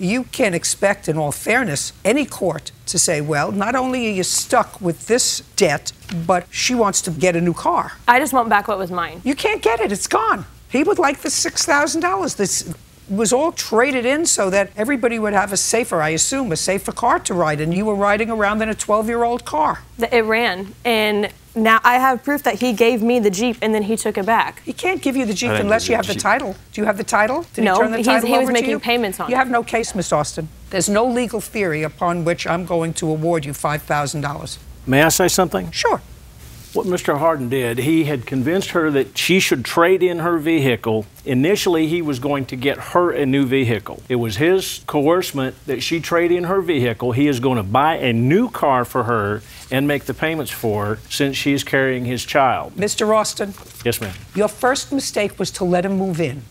you can't expect, in all fairness, any court to say, well, not only are you stuck with this debt, but she wants to get a new car. I just want back what was mine. You can't get it. It's gone. He would like the $6,000. This was all traded in so that everybody would have a safer, I assume, a safer car to ride, and you were riding around in a 12-year-old car. It ran, and now I have proof that he gave me the Jeep, and then he took it back. He can't give you the Jeep unless you have the title. Do you have the title? Did he turn the title over to you? No, he was making payments on it. You have no case, Ms. Austin. There's no legal theory upon which I'm going to award you $5,000. May I say something? Sure. What Mr. Hardin did, he had convinced her that she should trade in her vehicle. Initially, he was going to get her a new vehicle. It was his coercement that she trade in her vehicle. He is going to buy a new car for her and make the payments for her since she's carrying his child. Mr. Austin. Yes, ma'am. Your first mistake was to let him move in.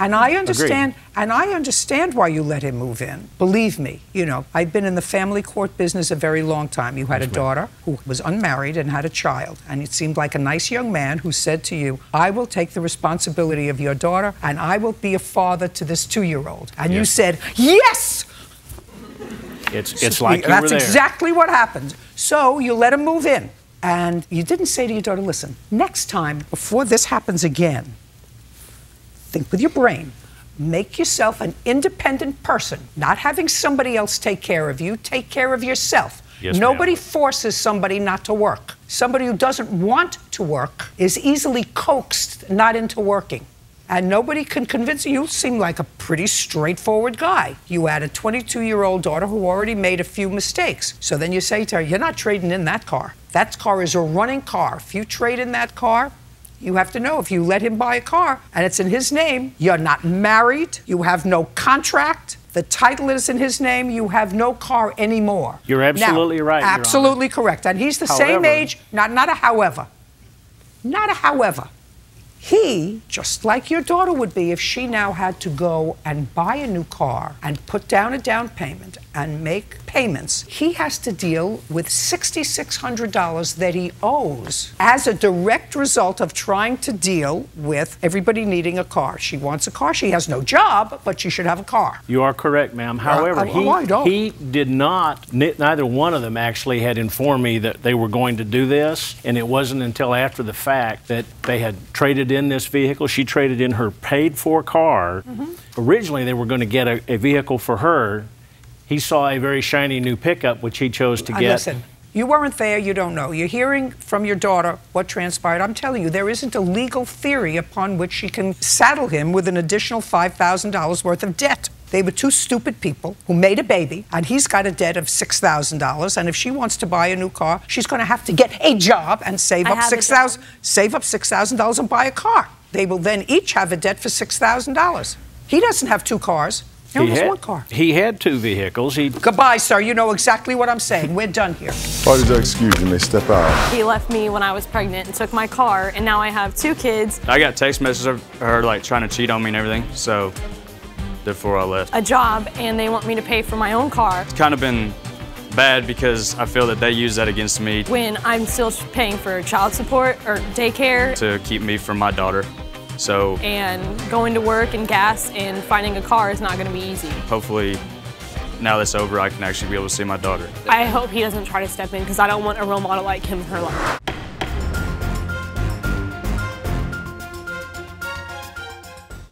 And I understand. Agreed. And I understand why you let him move in. Believe me, you know, I've been in the family court business a very long time. You had a daughter who was unmarried and had a child, and it seemed like a nice young man who said to you, I will take the responsibility of your daughter, and I will be a father to this 2-year-old. And you said, yes! It's like you were there. That's exactly what happened. So you let him move in, and you didn't say to your daughter, listen, next time, before this happens again, think with your brain. Make yourself an independent person, not having somebody else take care of you. Take care of yourself. Yes, nobody forces somebody not to work. Somebody who doesn't want to work is easily coaxed not into working. And nobody can convince you. You seem like a pretty straightforward guy. You had a 22-year-old daughter who already made a few mistakes. So then you say to her, you're not trading in that car. That car is a running car. If you trade in that car, you have to know if you let him buy a car and it's in his name, you're not married, you have no contract, the title is in his name, you have no car anymore. You're absolutely right, Your Honor. Absolutely correct. And he's the same age, not a however. Not a however. He, just like your daughter would be if she now had to go and buy a new car and put down a down payment and make payments, he has to deal with $6,600 that he owes as a direct result of trying to deal with everybody needing a car. She wants a car. She has no job, but she should have a car. You are correct, ma'am. However, he did not, neither one of them actually had informed me that they were going to do this, and it wasn't until after the fact that they had traded in this vehicle. She traded in her paid-for car. Originally, they were going to get a vehicle for her. He saw a very shiny new pickup, which he chose to get. Listen, you weren't there. You don't know. You're hearing from your daughter what transpired. I'm telling you, there isn't a legal theory upon which she can saddle him with an additional $5,000 worth of debt. They were two stupid people who made a baby, and he's got a debt of $6,000. And if she wants to buy a new car, she's going to have to get a job and save up $6,000 and buy a car. They will then each have a debt for $6,000. He doesn't have two cars. He only has one car. He had two vehicles. Goodbye, sir. You know exactly what I'm saying. We're done here. Parties are excused. You may step out. He left me when I was pregnant and took my car, and now I have two kids. I got text messages of her like trying to cheat on me and everything. So. Before I left. A job, and they want me to pay for my own car. It's kind of been bad because I feel that they use that against me. When I'm still paying for child support or daycare. To keep me from my daughter, so. And going to work and gas and finding a car is not gonna be easy. Hopefully, now that's over, I can actually be able to see my daughter. I hope he doesn't try to step in because I don't want a role model like him in her life.